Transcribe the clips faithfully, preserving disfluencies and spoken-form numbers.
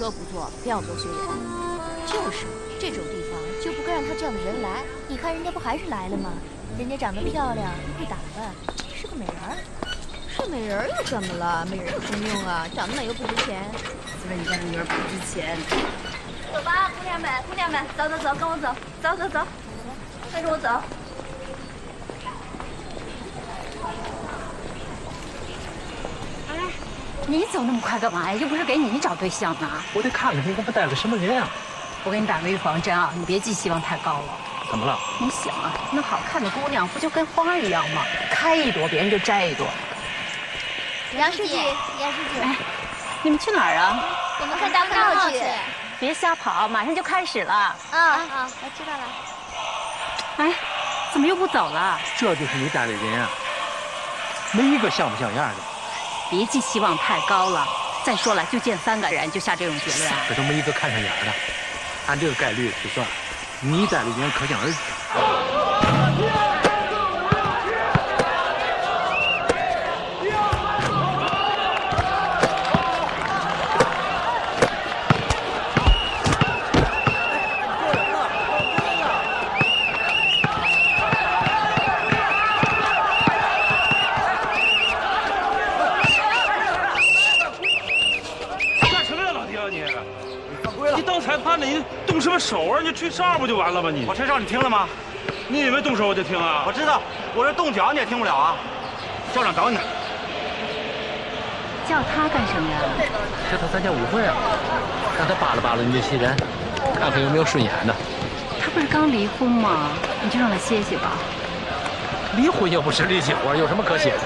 车不错，偏要做巡演。就是这种地方就不该让他这样的人来。你看人家不还是来了吗？人家长得漂亮，又会打扮，是个美人儿。是美人又怎么了？美人有什么用啊？长得美又不值钱。就说你家女儿不值钱。走吧，姑娘们，姑娘们，走走走，跟我走，走走走，跟着我走。 你走那么快干嘛呀？又不是给你找对象呢。我得看看你给我带个什么人啊！我给你打个预防针啊，你别寄希望太高了。怎么了？你想啊，那好看的姑娘不就跟花一样吗？开一朵，别人就摘一朵。杨书记，杨书记，哎，你们去哪儿啊？我们看大看号去。别瞎跑，马上就开始了。嗯嗯，我知道了。哎，怎么又不走了？这就是你带的人啊，没一个像不像样的。 别寄希望太高了。再说了，就见三个人就下这种结论，可都没一个看上眼的。按这个概率去算，你带的人可想而知。手啊！你吹哨不就完了吗？你我吹哨你听了吗？你以为动手我就听啊？我知道，我这动脚你也听不了啊！校长找你呢，叫他干什么呀？叫他参加舞会啊，让他扒拉扒拉你这些人，看看有没有顺眼的。他不是刚离婚吗？你就让他歇歇吧。离婚又不是力气活，有什么可写的？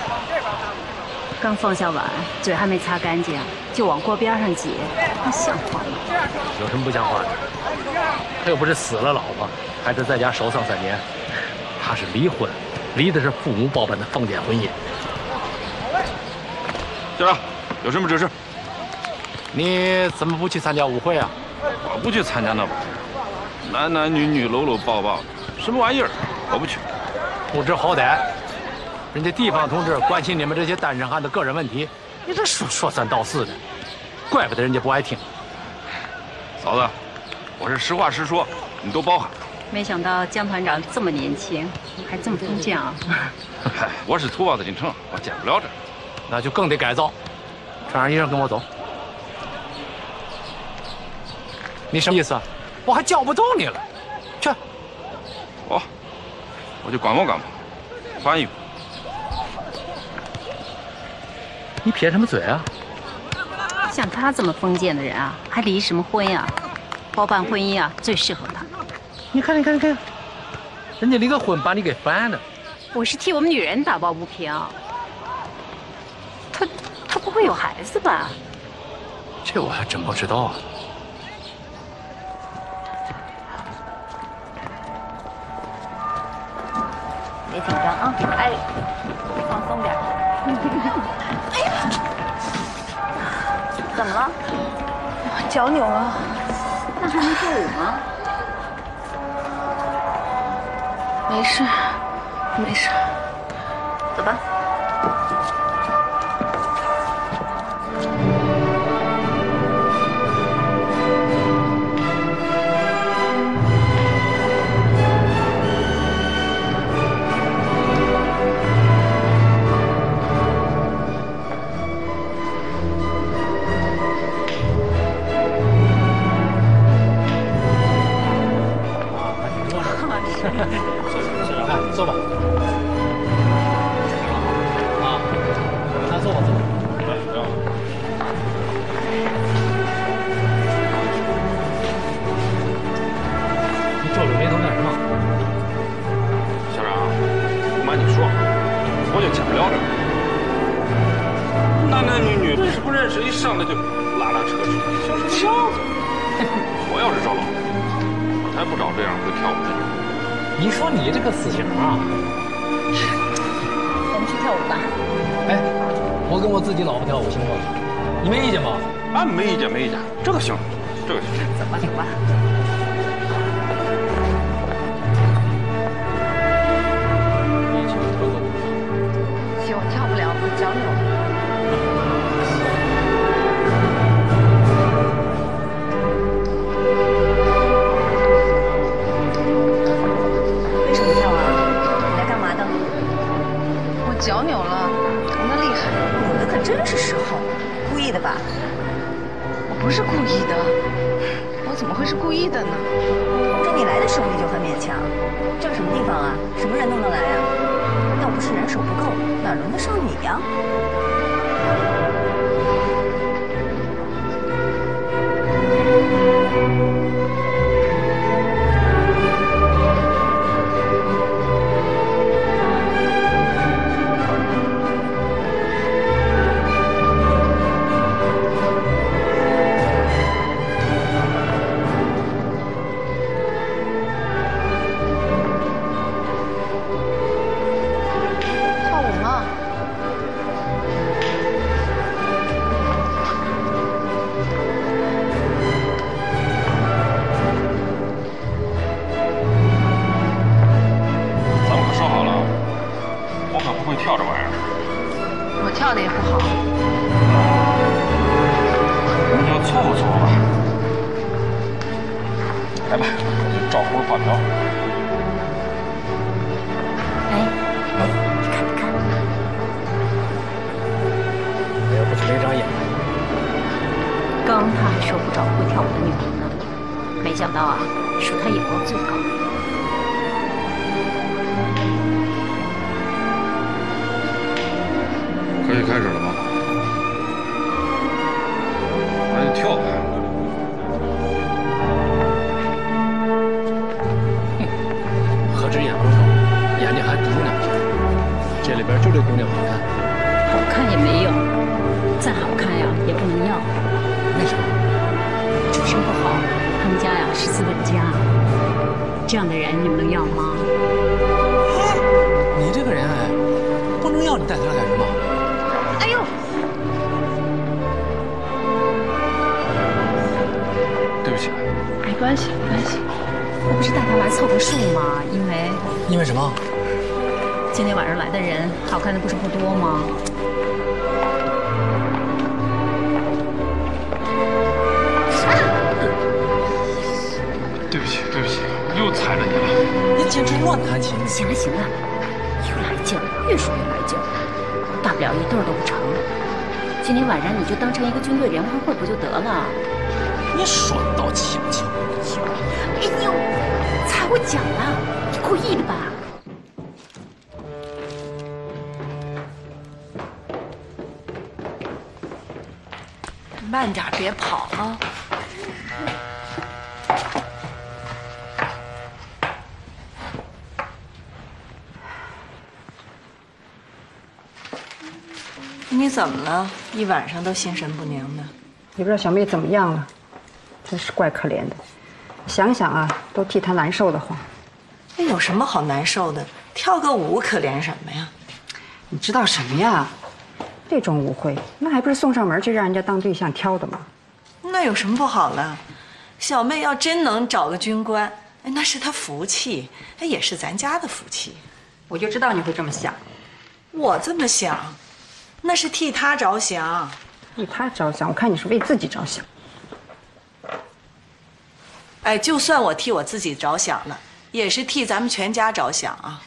刚放下碗，嘴还没擦干净，就往锅边上挤，那像话吗？有什么不像话的？ 他又不是死了老婆，还得在家守丧三年。他是离婚，离的是父母包办的封建婚姻。校长，有什么指示？你怎么不去参加舞会啊？我不去参加那玩意儿，男男女女搂搂抱抱，什么玩意儿？我不去。不知好歹，人家地方同志关心你们这些单身汉的个人问题，你这说说三道四的，怪不得人家不爱听。嫂子。 我是实话实说，你都包涵。没想到姜团长这么年轻，还这么封建啊！嗨，我是土包子进城，我见不了这，那就更得改造。穿上衣裳跟我走。你什么意思啊？我还叫不动你了，去。我，我就感冒感冒，换衣服。你撇什么嘴啊？像他这么封建的人啊，还离什么婚呀？ 包办婚姻啊，最适合他。你看，你看，你看，人家离个婚把你给翻了。我是替我们女人打抱不平。他他不会有孩子吧？这我还真不知道啊。别紧张啊，哎，放松点。哎呀，怎么了？脚扭了。 那还没跳舞吗？没事，没事，走吧。坐吧，啊，那坐吧，坐吧。你皱着眉头干什么？校长，不瞒你说，我就见不了这，男男女女认识不认识，一上来就拉拉扯扯，就是笑死我。我要是找老婆，我才不找这样会跳舞的。 你说你这个死型啊！我们去跳舞吧。哎，我跟我自己老婆跳舞行吗？你没意见吧？啊，没意见，没意见，这个行，这个行。走吧，走吧。你去跳个舞。行，我跳不了，我脚扭了。你来的时候你就很勉强，这什么地方啊？什么人都能来啊？要不是人手不够，哪轮得上你呀？ 慢点，别跑啊！你怎么了？一晚上都心神不宁的。也不知道小妹怎么样了，真是怪可怜的。想想啊，都替她难受的慌。那有什么好难受的？跳个舞可怜什么呀？你知道什么呀？ 这种舞会，那还不是送上门去让人家当对象挑的吗？那有什么不好了？小妹要真能找个军官，那是她福气，那也是咱家的福气。我就知道你会这么想。我这么想，那是替她着想。替她着想，我看你是为自己着想。哎，就算我替我自己着想了，也是替咱们全家着想啊！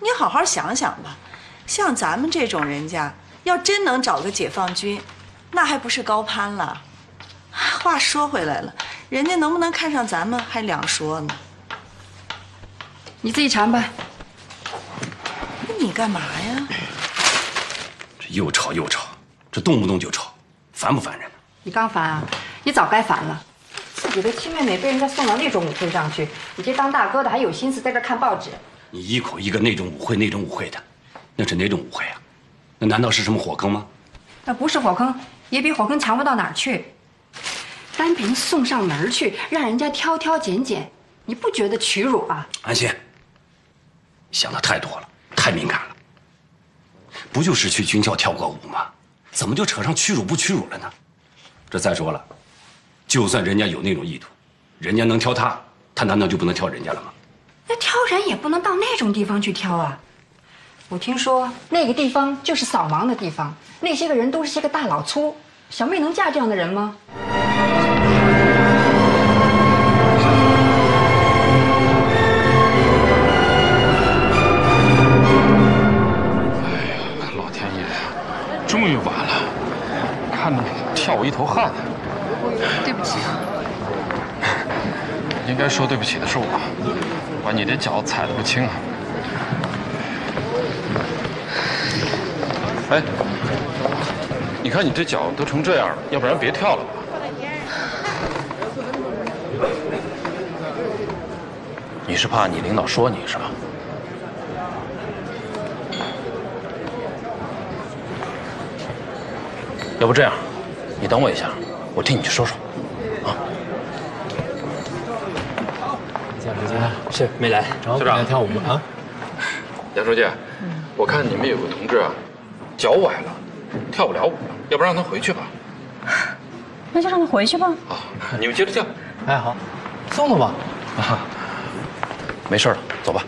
你好好想想吧，像咱们这种人家。 要真能找个解放军，那还不是高攀了？话说回来了，人家能不能看上咱们还两说呢。你自己尝吧。你干嘛呀？这又吵又吵，这动不动就吵，烦不烦人？你刚烦啊？你早该烦了。自己的亲妹妹被人家送到那种舞会上去，你这当大哥的还有心思在这看报纸？你一口一个那种舞会那种舞会的，那是哪种舞会啊？ 那难道是什么火坑吗？那不是火坑，也比火坑强不到哪儿去。单凭送上门去，让人家挑挑拣拣，你不觉得屈辱啊？安心，想的太多了，太敏感了。不就是去军校跳个舞吗？怎么就扯上屈辱不屈辱了呢？这再说了，就算人家有那种意图，人家能挑他，他难道就不能挑人家了吗？那挑人也不能到那种地方去挑啊。 我听说那个地方就是扫盲的地方，那些个人都是些个大老粗，小妹能嫁这样的人吗？哎呀，老天爷，终于完了，看得我跳我一头汗。对不起啊，应应该说对不起的是我，把你这脚踩得不轻啊！哎，你看你这脚都成这样了，要不然别跳了吧。你是怕你领导说你是吧？ 要不这样，你等我一下，我替你去说说，啊。蒋书记，是没来，然后来跳舞啊。蒋书记，我看你们有个同志啊，脚崴了，跳不了舞了，要不让他回去吧？那就让他回去吧。啊，你们接着跳。哎，好，送了吧。啊，没事了，走吧。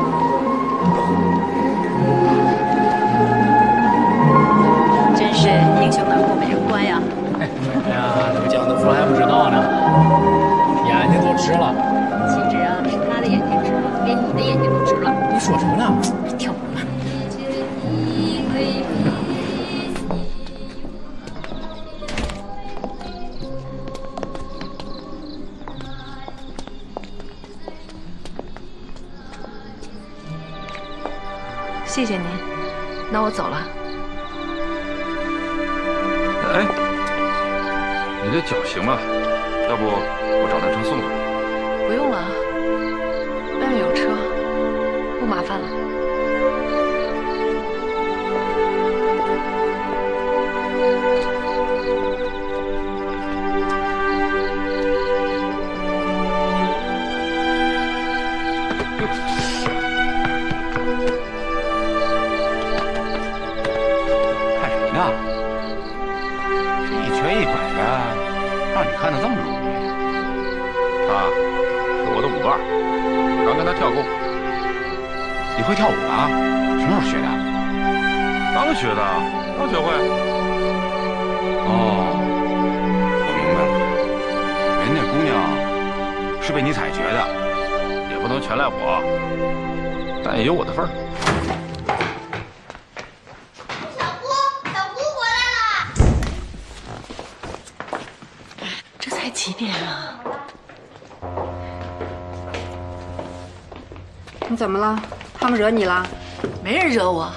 英雄难过美人关呀！哎呀，怎么讲的出来还不知道呢？眼睛都直了。其实啊，是他的眼睛直了，连你的眼睛都直了。你说什么呢？跳舞嘛。谢谢您，那我走了。 哎，你这脚行吗？要不我找辆车送你？不用了，外面有车，不麻烦了。看谁呢？ 一拐的，让你看得这么容易？啊，是我的舞伴，我刚跟他跳过。你会跳舞啊？什么时候学的？刚学的，刚学会。哦，我明白了，人家姑娘是被你采学的，也不能全赖我，但也有我的份儿。 几点啊？你怎么了？他们惹你了？没人惹我，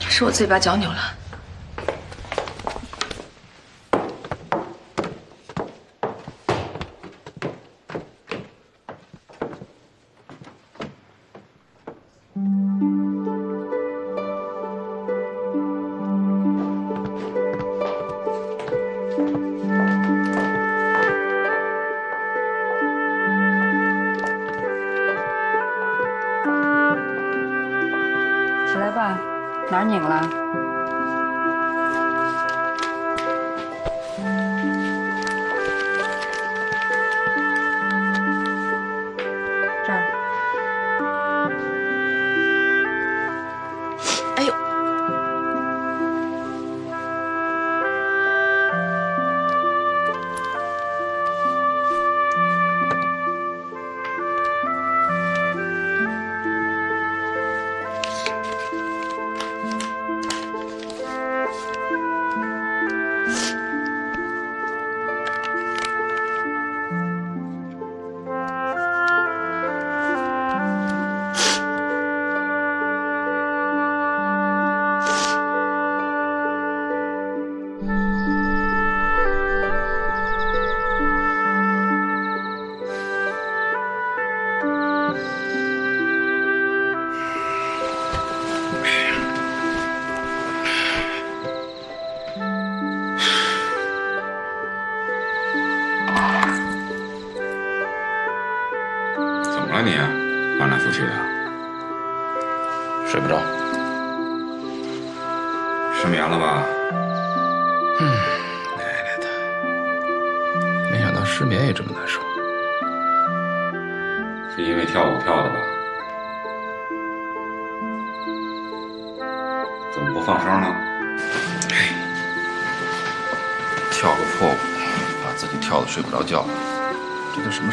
是我自己把脚扭了。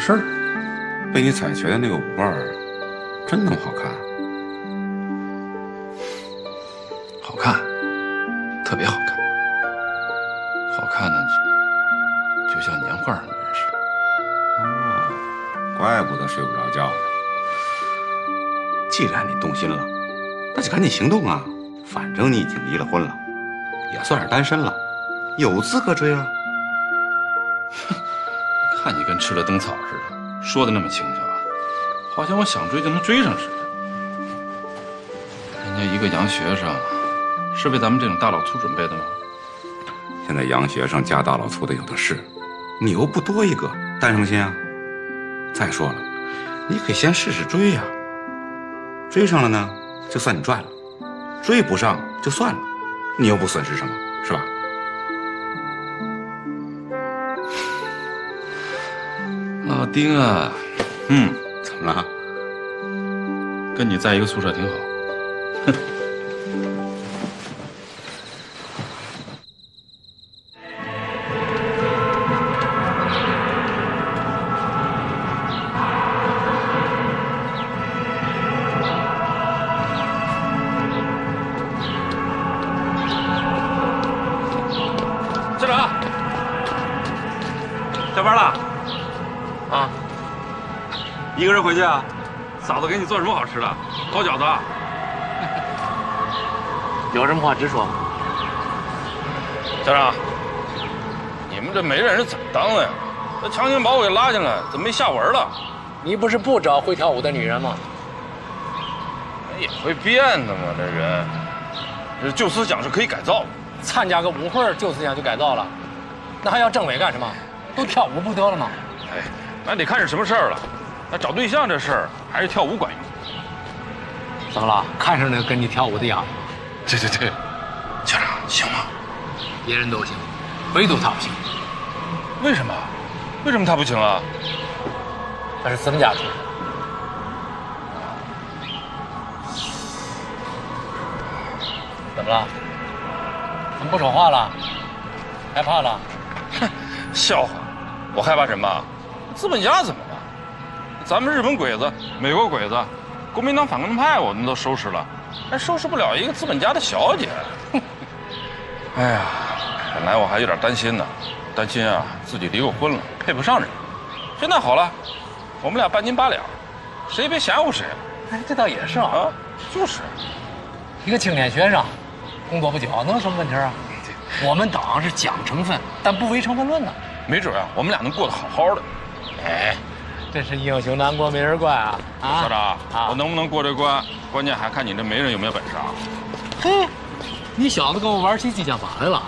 事儿，被你采学的那个舞伴儿，真能好看？好看，特别好看。好看呢，就像娘。块儿，那是。哦，怪不得睡不着觉呢。既然你动心了，那就赶紧行动啊！反正你已经离了婚了，也算是单身了，有资格追啊！哼，看你跟吃了灯草似的，说的那么轻巧啊，好像我想追就能追上似的。 人家一个洋学生，是为咱们这种大老粗准备的吗？现在洋学生加大老粗的有的是，你又不多一个，担什么心啊？再说了，你可以先试试追呀、啊。追上了呢，就算你赚了；追不上就算了，你又不损失什么，是吧？老丁啊，嗯，怎么了？跟你在一个宿舍挺好。 哼，校长，下班了？啊，一个人回去啊？嫂子给你做什么好吃的？包饺子啊？ 有什么话直说，校长。你们这媒人是怎么当的呀？那强行把我给拉进来，怎么没下文了？你不是不找会跳舞的女人吗？也会变的嘛，这人。这旧思想是可以改造的。参加个舞会，旧思想就改造了，那还要政委干什么？都跳舞不得了吗？哎，那得看是什么事儿了。那找对象这事儿还是跳舞管用。怎么了？看上那跟你跳舞的呀？ 对对对，校长行吗？别人都行，唯独他不行。为什么？为什么他不行啊？他是曾家出身。怎么了？怎么不说话了？害怕了？哼，笑话！我害怕什么？资本家怎么了？咱们日本鬼子、美国鬼子、国民党反动派，我们都收拾了。 还收拾不了一个资本家的小姐，哎呀，本来我还有点担心呢，担心啊自己离过婚了配不上人。现在好了，我们俩半斤八两，谁也别嫌乎谁。哎，这倒也是啊，啊，就是一个青年学生，工作不久，能有什么问题啊？我们党是讲成分，但不唯成分论呢。没准啊，我们俩能过得好好的。哎。 真是英雄难过没人怪啊！啊，校长，啊、我能不能过这关，关键还看你这媒人有没有本事啊！嘿，你小子跟我玩起激将法来了！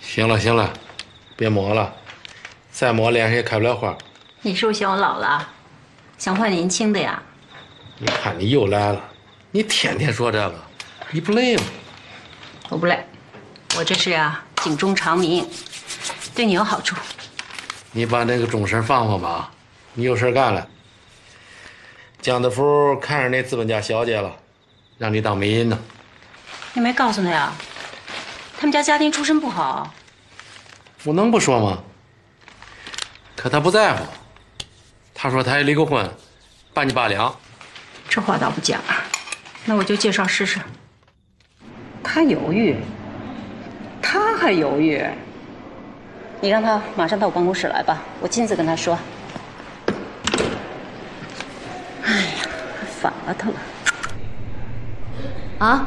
行了行了，别磨了，再磨脸上也开不了花。你是不是嫌我老了，想换年轻的呀？你看你又来了，你天天说这个，你不累吗？我不累。 我这是啊，警钟长鸣，对你有好处。你把那个钟声放放吧，你有事干了。蒋德福看上那资本家小姐了，让你当媒人呢。你没告诉他呀？他们家家庭出身不好。我能不说吗？可他不在乎。他说他也离过婚，半斤八两。这话倒不假，那我就介绍试试。他犹豫。 他还犹豫？你让他马上到我办公室来吧，我亲自跟他说。哎呀，反了他了！啊，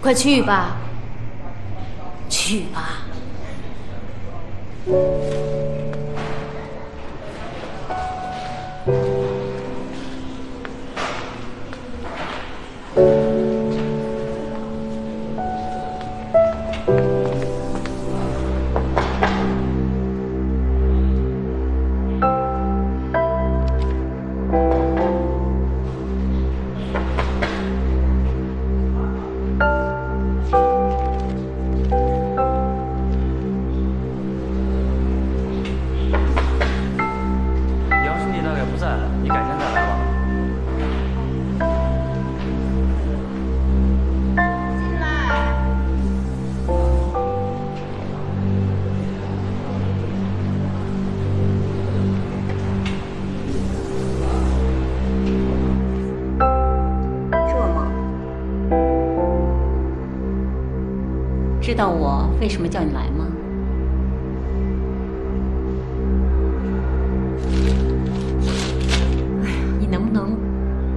快去吧，去吧。嗯 你改天再来吧。知道我为什么叫你来吗？哎呀，你能不能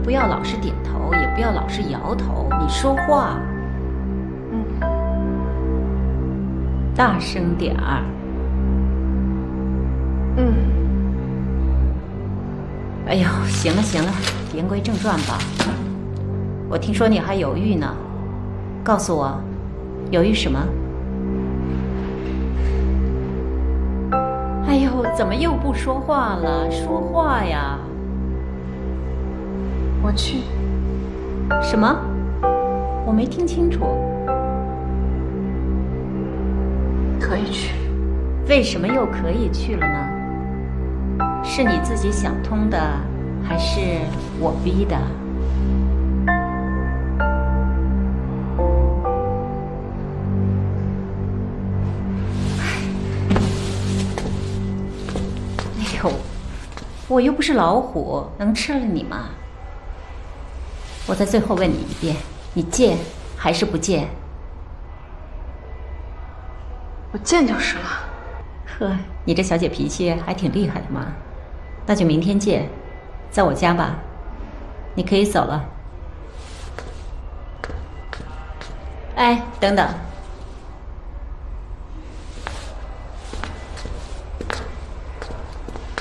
不要老是点头，也不要老是摇头？你说话，嗯，大声点儿。嗯。哎呦，行了行了，言归正传吧。我听说你还犹豫呢，告诉我。 犹豫什么？哎呦，怎么又不说话了？说话呀！我去。什么？我没听清楚。可以去。为什么又可以去了呢？是你自己想通的，还是我逼的？ 我又不是老虎，能吃了你吗？我在最后问你一遍，你见还是不见？我见就是了。呵，你这小姐脾气还挺厉害的嘛。那就明天见，在我家吧。你可以走了。哎，等等。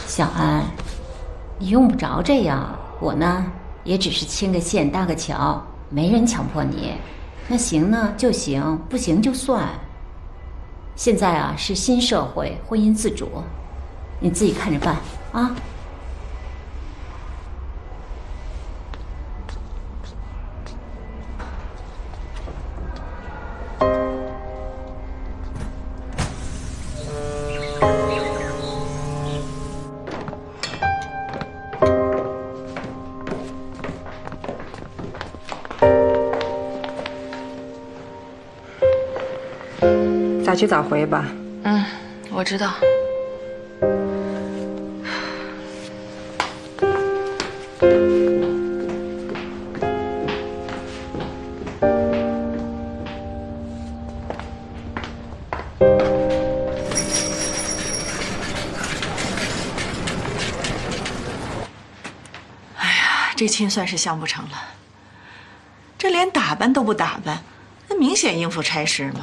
小安，你用不着这样。我呢，也只是牵个线搭个桥，没人强迫你。那行呢就行，不行就算。现在啊是新社会，婚姻自主，你自己看着办啊。早去早回吧。嗯，我知道。哎呀，这亲算是相不成了。这连打扮都不打扮，那明显应付差事嘛。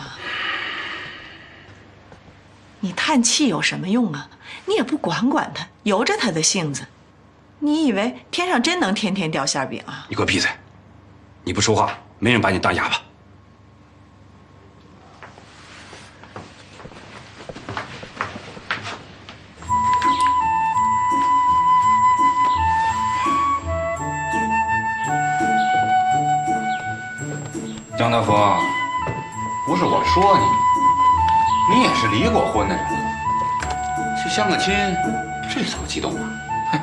你叹气有什么用啊？你也不管管他，由着他的性子。你以为天上真能天天掉馅饼啊？你给我闭嘴！你不说话，没人把你当哑巴。张大峰，不是我说你。 你也是离过婚的人，去相个亲，这怎么激动啊？哼，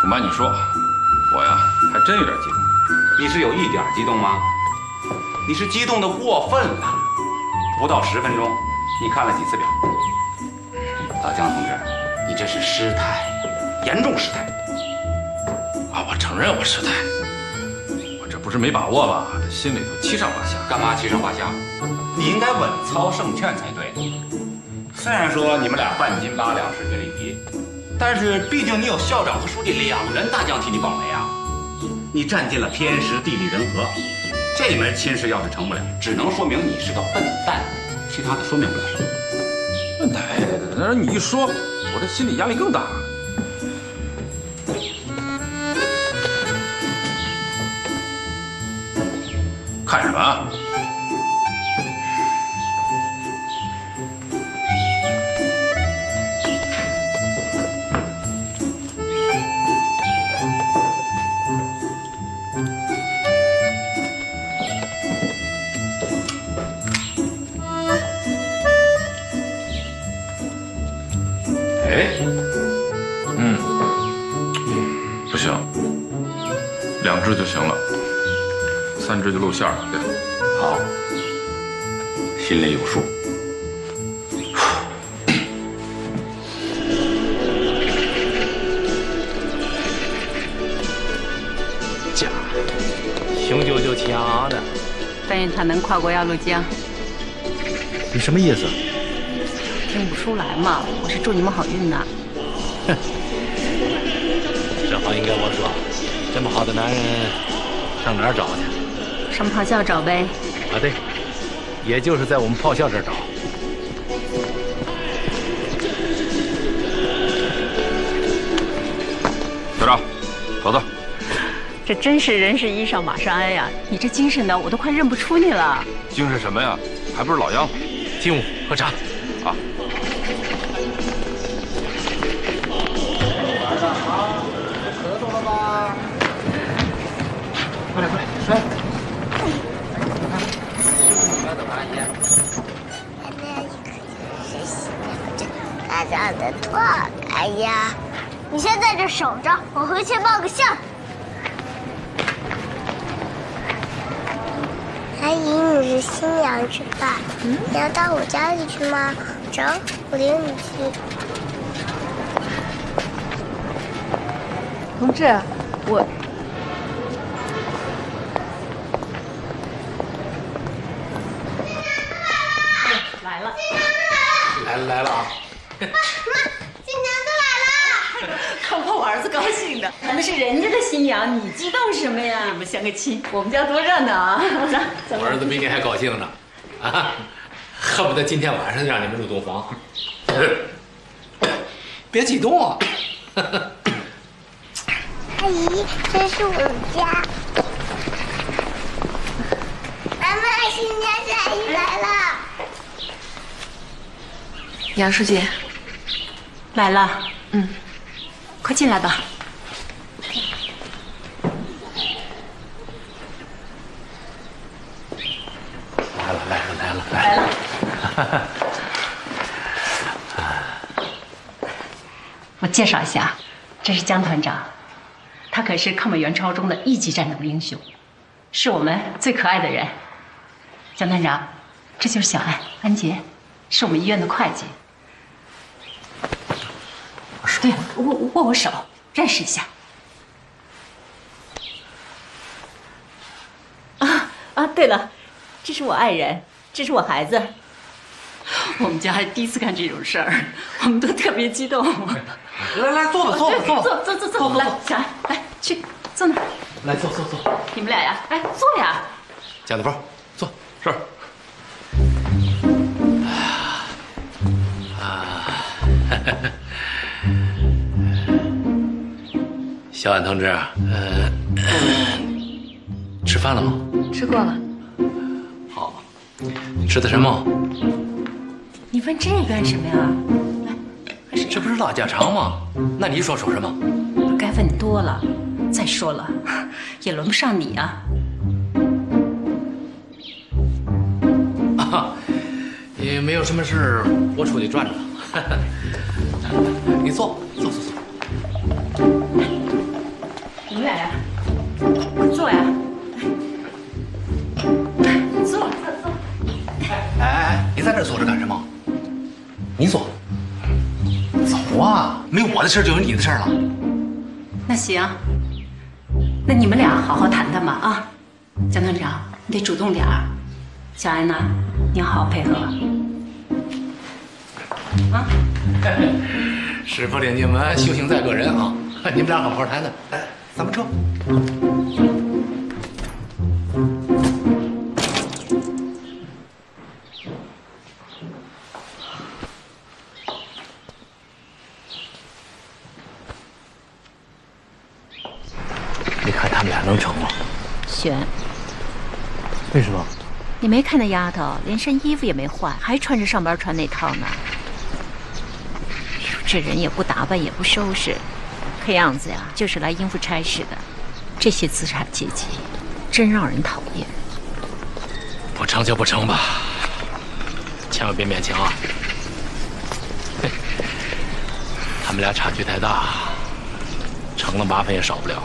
不瞒你说，我呀还真有点激动。你是有一点激动吗？你是激动的过分了。不到十分钟，你看了几次表？老姜同志，你这是失态，严重失态。啊，我承认我失态，我这不是没把握吧？这心里头七上八下。干嘛七上八下？ 你应该稳操胜券才对。虽然说你们俩半斤八两，是决力敌，但是毕竟你有校长和书记两员大将替你保媒啊。你占尽了天时地利人和，这门亲事要是成不了，只能说明你是个笨蛋，其他的说明不了什么。笨蛋，那你一说，我这心理压力更大。 馅儿对，好，心里有数。家雄赳赳气昂昂的，但愿他能跨过鸭绿江。你什么意思？听不出来嘛，我是祝你们好运的。哼，这话应该我说。这么好的男人，上哪儿找去？上炮校找呗。啊，对，也就是在我们炮校这儿找。 校长，走走。这真是人是衣裳，马是鞍呀！你这精神的，我都快认不出你了。精神什么呀？还不是老样子。进屋喝茶。啊。晚上好，合作了吧？快来快来，来。你看，阿姨。大家的错，哎呀。 你先在这守着，我回去报个信儿。阿姨，你是新娘子吧？嗯、你要到我家里去吗？走，我领你去。同志，我。来了，来了，来了啊！妈妈。 看把我儿子高兴的，那是人家的新娘，你激动什么呀？你们相个亲，我们家多热闹啊！我儿子比你还高兴呢，啊，恨不得今天晚上就让你们入洞房。别激动啊！阿姨，这是我家。妈妈，新娘子阿姨来了。杨书记，来了。嗯。 快进来吧。来了，来了，来了，来了！我介绍一下，这是姜团长，他可是抗美援朝中的一级战斗英雄，是我们最可爱的人。姜团长，这就是小安安杰，是我们医院的会计。 对，握握我手，认识一下。啊啊，对了，这是我爱人，这是我孩子。我们家还第一次干这种事儿，我们都特别激动。来来，坐吧，坐吧，坐坐坐坐坐，来，小安，来去坐那儿。来，坐坐坐。你们俩呀，哎，坐呀。贾大宝，坐这儿。 小安同志，呃，吃饭了吗？吃过了。好，你吃的什么？你问这干什么呀？来，这不是老家常吗？那你说说什么？我该问多了。再说了，也轮不上你啊。啊，也没有什么事，我出去转转。你坐，坐坐坐。 永远呀，坐呀，坐坐坐。哎哎哎，你在这坐着干什么？你坐，走啊！没我的事就有你的事了。那行，那你们俩好好谈谈吧啊！姜团长，你得主动点儿。小安呐，你要好好配合。啊！师傅领你们修行在个人啊，你们俩好好谈谈。哎。 咱们撤。你看他们俩能成吗？选。为什么？你没看那丫头，连身衣服也没换，还穿着上班穿那套呢。这人也不打扮，也不收拾。 这样子呀，就是来应付差事的。这些资产阶级，真让人讨厌。不成就不成吧，千万别勉强啊！他们俩差距太大，成了麻烦也少不了。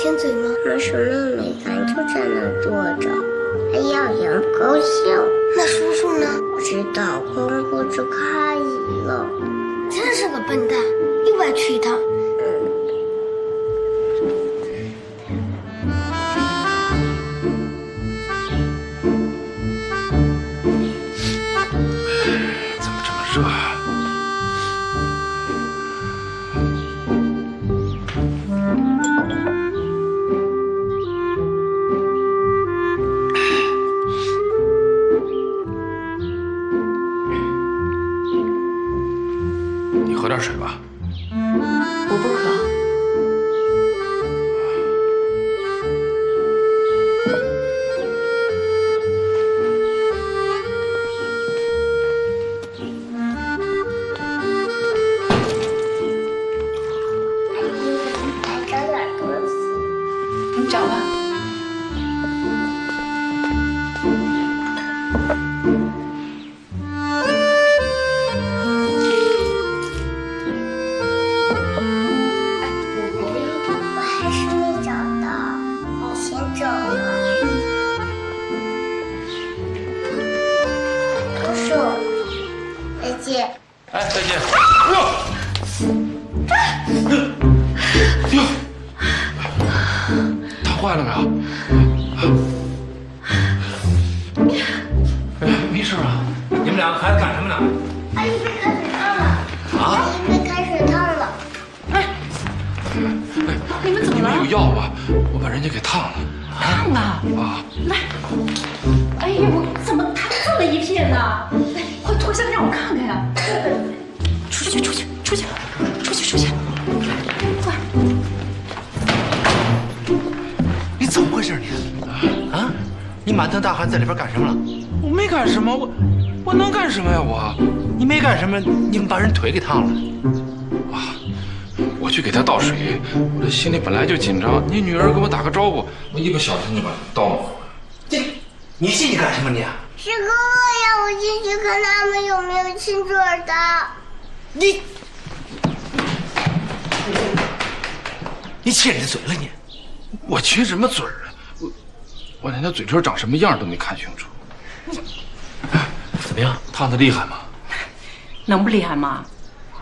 亲嘴吗？那什么也没干，就在那坐着，还要人高兴。那叔叔呢？不知道，光顾着看姨了。真是个笨蛋，又爱去一趟。 你喝点水吧。我不渴。 你找吧。哎，我我还是没找到，我先走了。叔叔，再见。哎，再见。哎呦！ 坏了没有？哎，没事啊。你们两个孩子干什么呢？阿姨被开水烫了。啊？阿姨被开水烫了。哎，哎，你们怎么了？有药吧？我把人家给烫了。烫了？啊！来，哎呦，怎么烫这么一片呢？来，快脱下来让我看看呀！出去，出去，出去，出去，出去！快！ 怎么回事你？啊，你满头大汗在里边干什么了？我没干什么，我我能干什么呀我？你没干什么，你们把人腿给烫了。啊，我去给他倒水，我这心里本来就紧张。你女儿跟我打个招呼，我一不小心就把刀抹了。这，你进去干什么你？是哥哥让我进去看他们有没有亲嘴的。你，你亲人家嘴了你？ 我亲什么嘴儿啊！我我连他嘴唇长什么样都没看清楚。你怎么样？烫的厉害吗？能不厉害吗？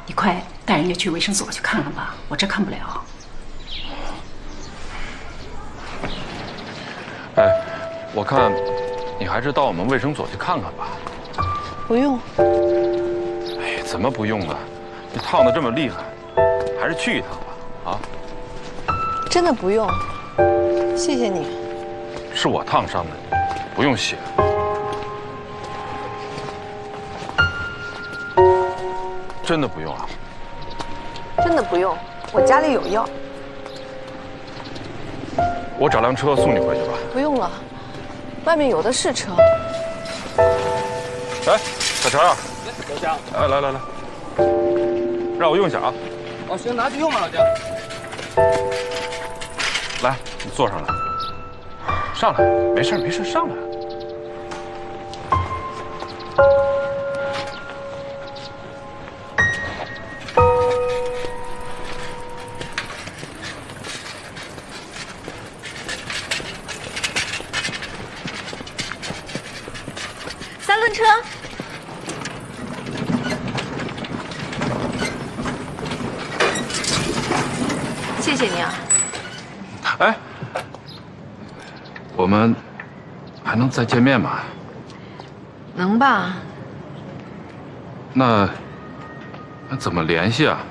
你快带人家去卫生所去看看吧，我这看不了。哎，我看你还是到我们卫生所去看看吧。不用。哎，怎么不用啊？你烫的这么厉害，还是去一趟吧。啊？真的不用。 谢谢你，是我烫伤的，不用谢。真的不用啊？真的不用，我家里有药。我找辆车送你回去吧。不用了，外面有的是车。哎，小陈啊，老姜，哎，来来来，让我用一下啊。哦，行，拿去用吧，老姜。 来，你坐上来，上来，没事没事，上来。三轮车。 我们还能再见面吗？能吧。那那怎么联系啊？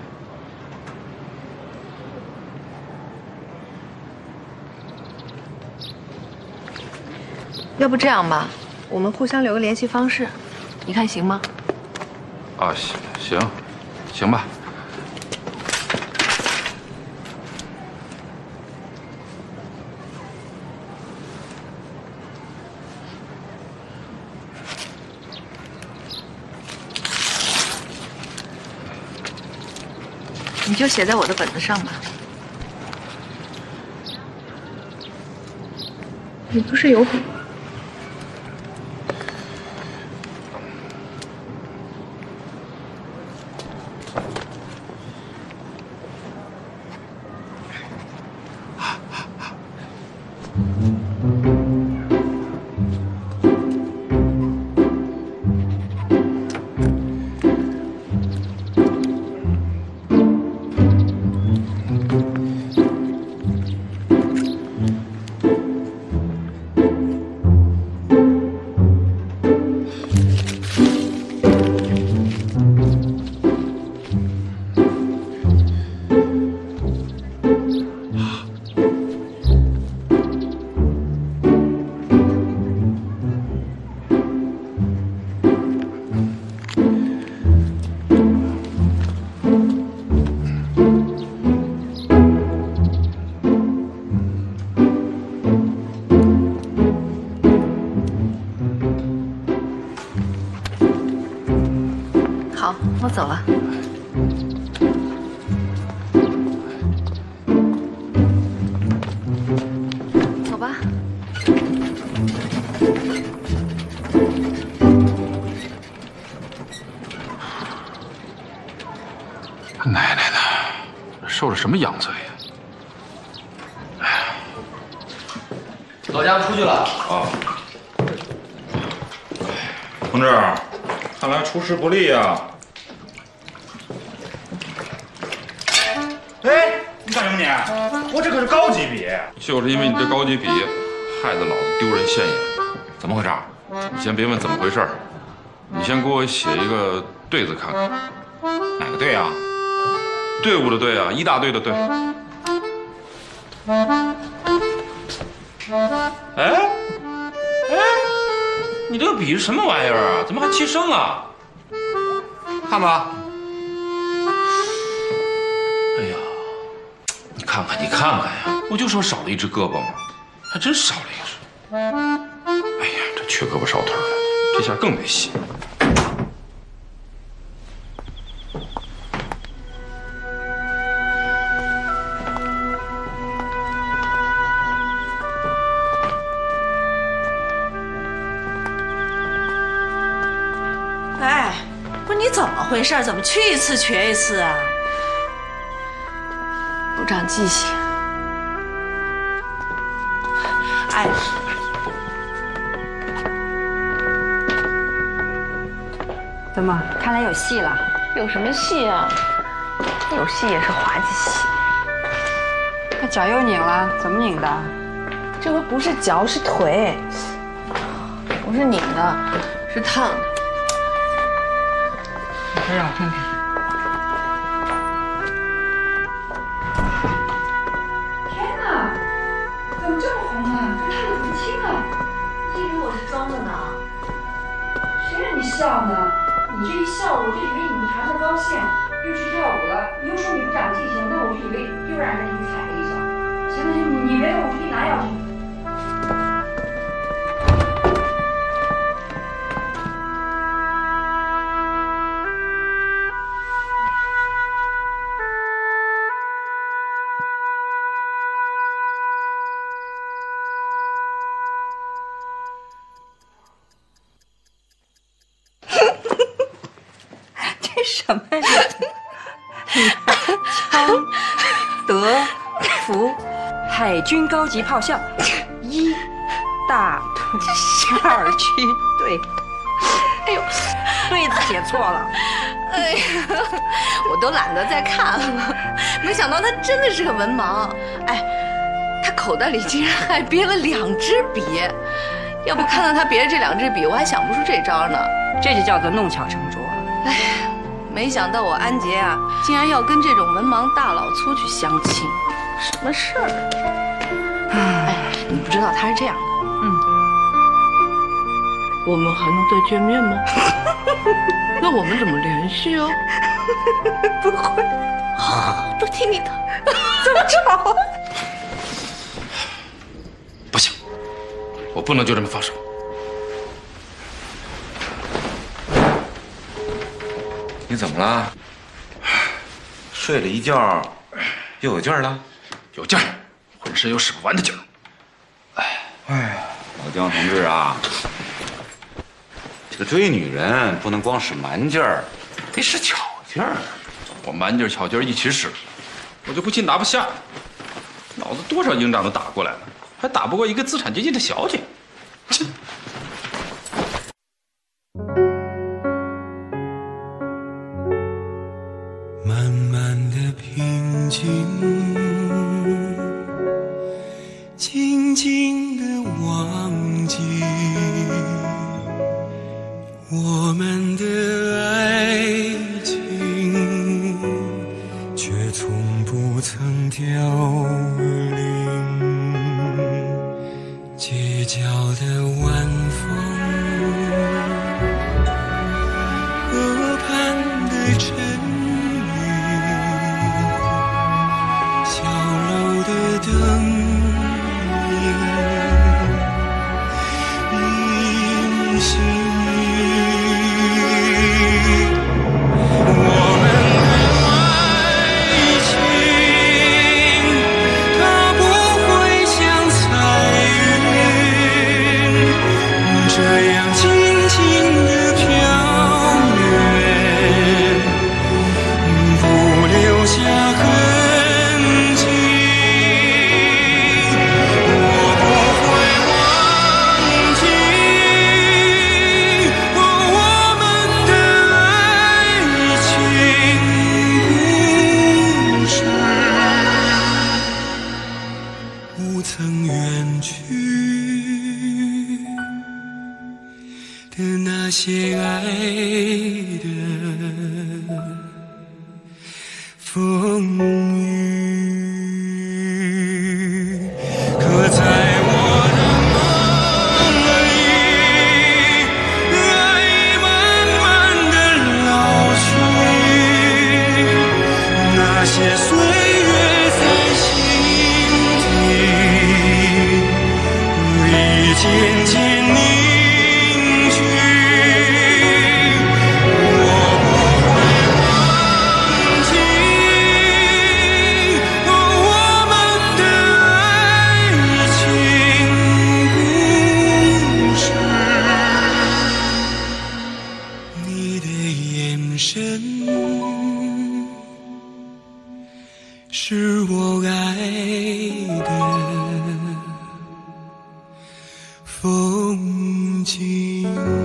要不这样吧，我们互相留个联系方式，你看行吗？啊，行行，行吧。 你就写在我的本子上吧。你不是有本吗？受了什么洋罪呀？哎呀，老家出去了啊！同志，看来出师不利呀！哎，你干什么你？我这可是高级笔！就是因为你这高级笔，害得老子丢人现眼。怎么回事？你先别问怎么回事，你先给我写一个对子看看。哪个队啊？ 队伍的队啊，一大队的队。哎，哎，你这个笔是什么玩意儿啊？怎么还七声啊？看吧。哎呀，你看看，你看看呀，不就说少了一只胳膊吗？还真少了一只。哎呀，这缺胳膊少腿的，这下更得写。 回事？怎么去一次瘸一次啊？不长记性。哎，怎么？看来有戏了。有什么戏啊？有戏也是滑稽戏。那脚又拧了，怎么拧的？这回不是脚是腿，不是拧的，是烫的。 来让我看看。天哪，怎么这么红啊？这看得很清啊！你以为我是装的呢？谁让你笑呢？你这一笑，我就以为你弹的高兴，又去跳舞了。你又说你不长记性，那我就以为又让人给你踩了一脚。行了行了，你别动，我出去拿药去。 什么呀？李昌德福海军高级炮校一大队二区队。哎呦，对子写错了。哎呀，我都懒得再看了。没想到他真的是个文盲。哎，他口袋里竟然还憋了两支笔。要不看到他别着这两支笔，我还想不出这招呢。这就叫做弄巧成拙。哎呀。 没想到我安杰啊，竟然要跟这种文盲大老粗去相亲，什么事儿？哎，你不知道他是这样的，嗯，我们还能再见面吗？那我们怎么联系啊？不会，都听你的，怎么吵？不行，我不能就这么放手。 你怎么了？睡了一觉，又有劲儿了？有劲儿，浑身有使不完的劲儿。哎，哎呀，老姜同志啊，这个追女人不能光使蛮劲儿，得使巧劲儿。我蛮劲儿、巧劲儿一起使，我就不信拿不下。老子多少营长都打过来了，还打不过一个资产阶级的小姐。切！ 静静地忘记我们的爱情，却从不曾凋零。街角的晚风，河畔的晨。 灯影依稀，我们的爱情，它不会像彩云这样轻轻地飘远，不留下痕迹。不曾远去的那些爱的风雨，可在。 风景。